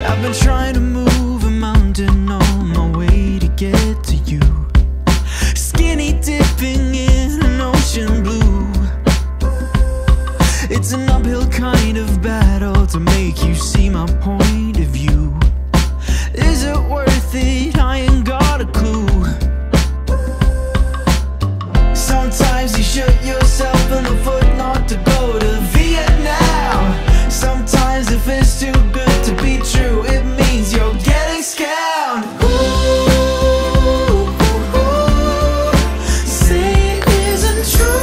I've been trying to move a mountain on my way to get to you. Skinny dipping in an ocean blue. It's an uphill kind of battle to make you see my point of view. Is it worth it? I ain't got a clue. Sometimes you shoot yourself in the foot not to go to Vietnam. Sometimes if it's too good to be true, it means you're getting scammed. Ooh, ooh, ooh. Say it isn't true.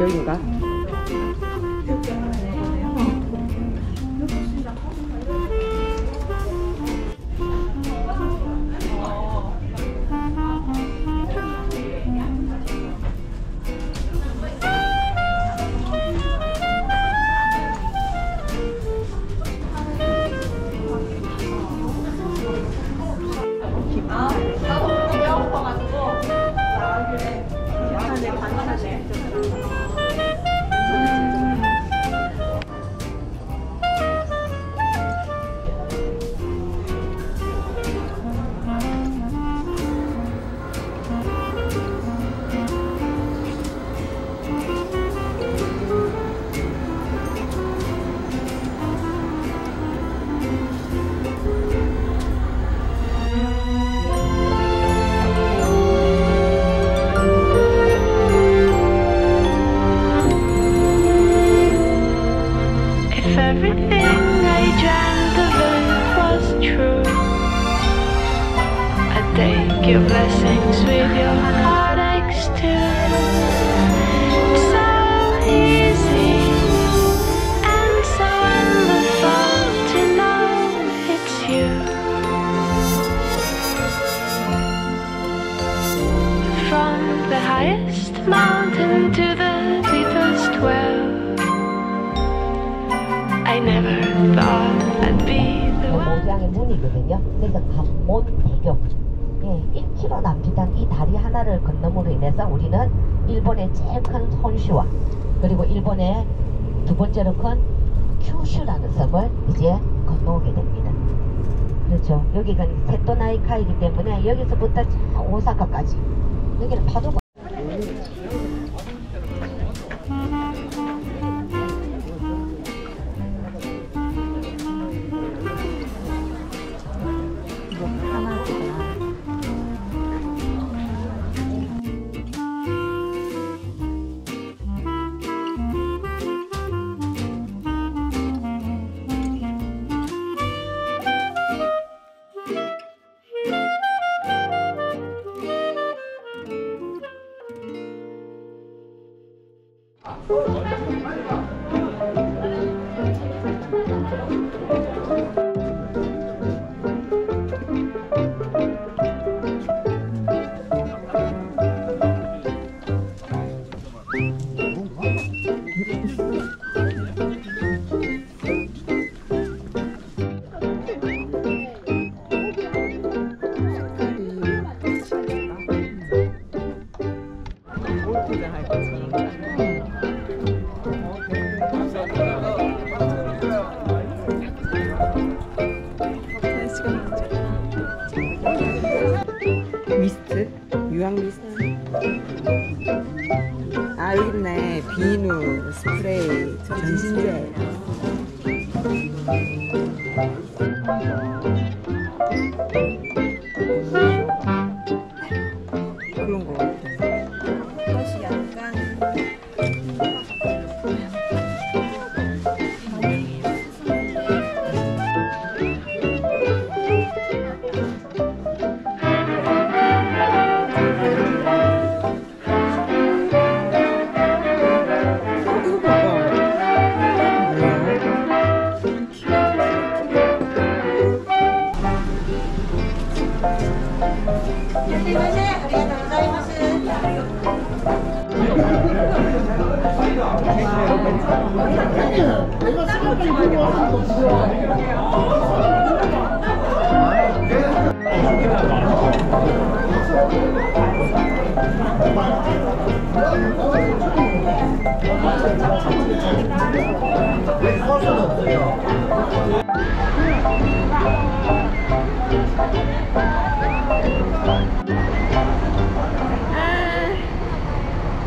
여긴가? 고장의 문이거든요. 그래서 간몬 대교, 예, 1km 남짓한 이 다리 하나를 건너므로 인해서 우리는 일본의 제일 큰 혼슈와 그리고 일본의 두 번째로 큰 큐슈라는 섬을 이제 건너오게 됩니다. 그렇죠. 여기가 세토나이카이기 때문에 여기서부터 오사카까지 여기는 파도가 미스트? 유황 미스트? 아, 여기 있네. 비누, 스프레이, 전신제. 그런 거 같아요. 이것이 약간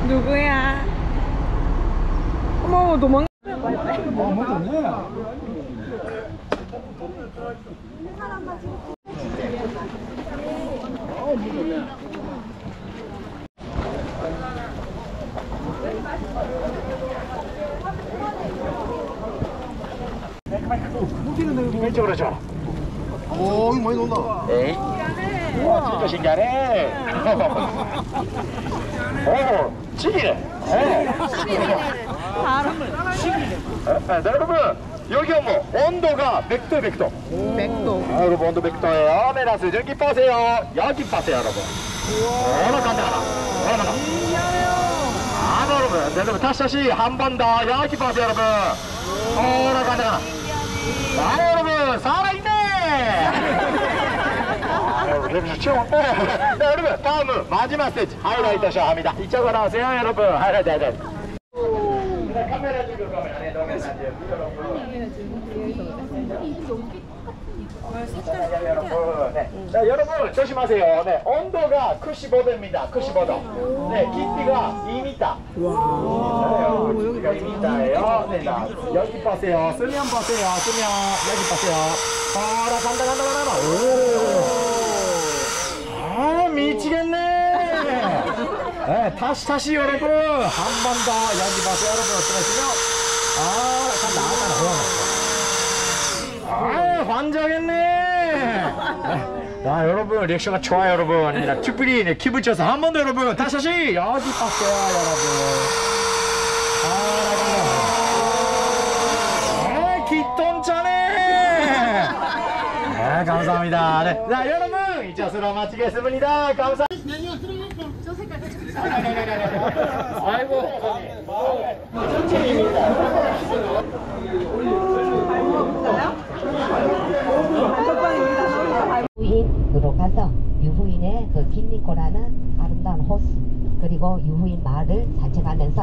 누구야? 어머 도망가. 이쪽으로 줘. 오, 이거 많이 넣었나? 네. 우와, 진짜 신기하네. 오, 치기네. 바람을. 치기네. 여러분, 여기 뭐 온도가 100도, 100도. 100도. 아, 여러분, 온도 100도예요. 메라스, 여기 보세요. 여기 보세요, 여러분. 우와. 신기하네요. 아, 여러분, 다시 한번 더. 여기 보세요, 여러분. 올라간다. 아, 여러분 살아있네. 아, 여러분 최고. 네, 여러분 다음은 마지막 스테이지 하이라이트 쇼합니다. 이쪽으로 나오세요, 여러분. 하이라이트. 카메라 찍을 거면 안에 넣으면 안 돼요. 여러분, 네. 자, 여러분 조심하세요. 네, 온도가 95도입니다. 95도. 네, 깊이가 2m. 와, 여기가 2m예요. 네, 나 여기 보세요. 쓰면 보세요. 쓰면 여기 보세요. 바라 간다 간다 간다. 오, 아 미치겠네. 네, 다시 여러분 한 번 더 여기 보세요. 여러분 어떠시나요? 아, 간다. 아, 환장했네. 아, 여러분 리액션가 좋아요, 여러분. 특별히 키 붙여서 한 번 더 여러분 다시 여기 봤어요, 여러분. 아, 기똥차네. 아, 감사합니다. 네, 자, 여러분 이쪽으로 마치겠습니다. 감사합니다. 유후인으로 가서 유후인의 그 긴니코라는 아름다운 호수, 그리고 유후인 마을을 산책하면서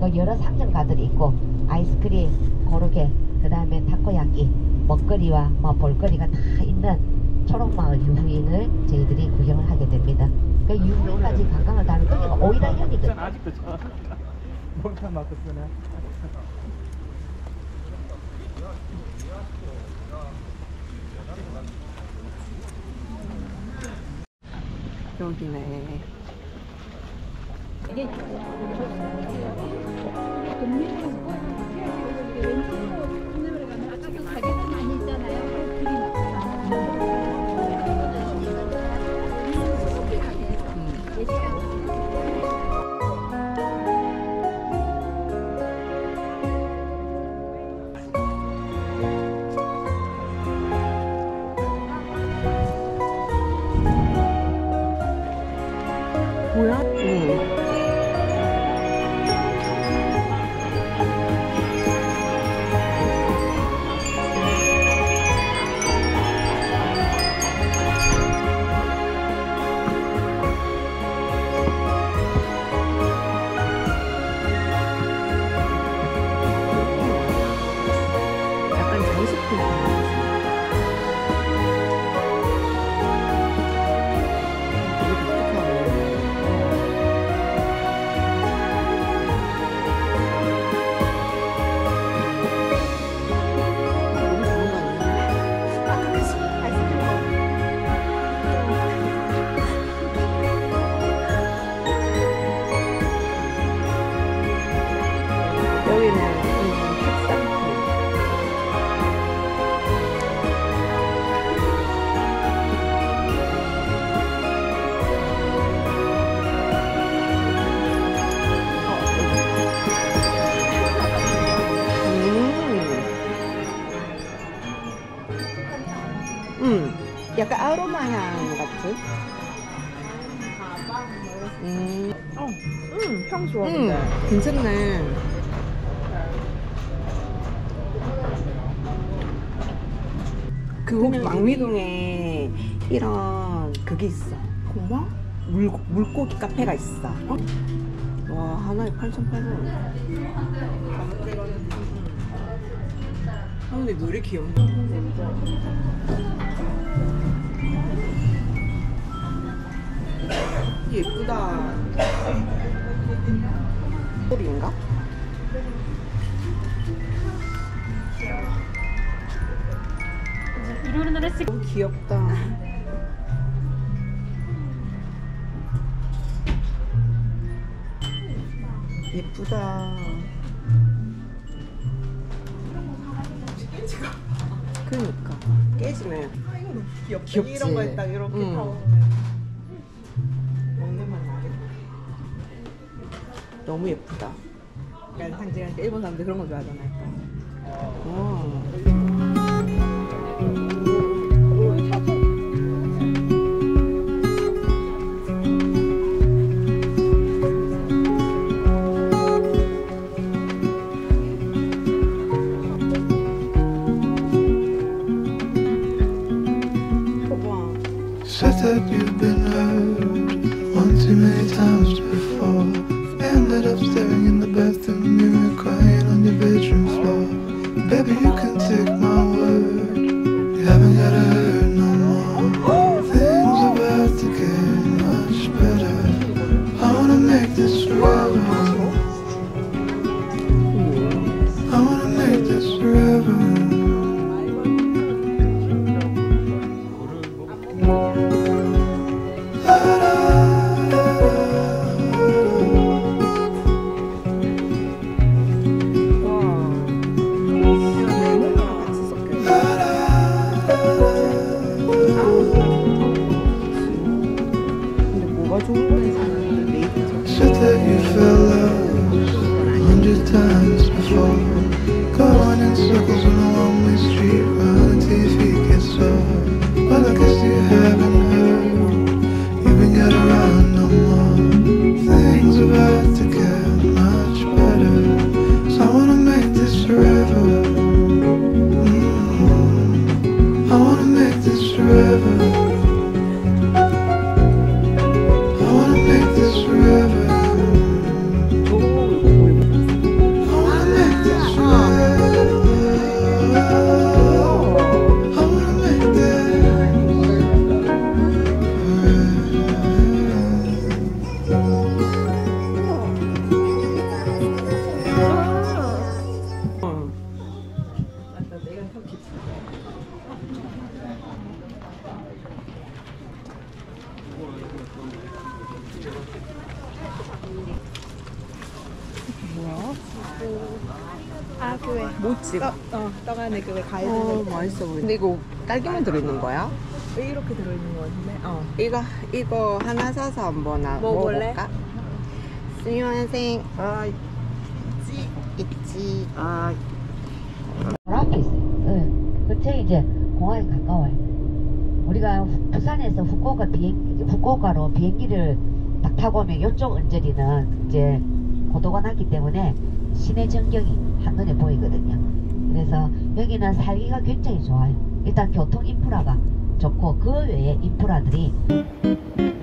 또 여러 상점가들이 있고 아이스크림, 고로케, 그 다음에 타코야끼, 먹거리와 뭐 볼거리가 다 있는 초록마을 유후인을 저희들이 구경을 하게 됩니다. 그 유후인까지 관광을 다는 거기가 오이라현이거든요. 아직도 멍탕 맞고 쓰네. 여기네. 이게 약간 아로마 향 같은? 향 좋아. 근데 괜찮네. 그 혹시 망미동에 이런 그게 있어. 공방? 물고기 카페가 있어. 어? 와, 하나에 8,800원. 아, 근데 노래 귀여워. 예쁘다. 소리인가? 너무 귀엽다. 예쁘다. 그러니까 깨지네. 아, 이거 너무 귀엽다. 귀엽지? 이런 거 있다 이렇게 타오르네. 먹는 맛 나게 너무 예쁘다. 그러니까 당장 일본 사람들 그런 거 좋아하잖아요. You've been hurt one too many times before. Ended up staring in the bathroom mirror, crying on your bedroom floor. Baby, you can take my word. You haven't gotta hurt no more. Things are about to get much better. I wanna make this world whole. I wanna make this forever. 모찌. 떡 안에 그게 가위로. 맛있어 보인다. 근데 이거 딸기만 들어있는 거야? 왜 이렇게 들어있는 거 같은데? 이거 하나 사서 한번 먹어볼까? 수요한생. 아, 있지. 아, 라켓. 응. 그게 이제 공항에 가까워요. 우리가 부산에서 후쿠오카로 비행기를 딱 타고 오면 이쪽 언저리는 이제 고도가 낮기 때문에 시내 전경이 한눈에 보이거든요. 그래서 여기는 살기가 굉장히 좋아요. 일단 교통 인프라가 좋고 그 외에 인프라들이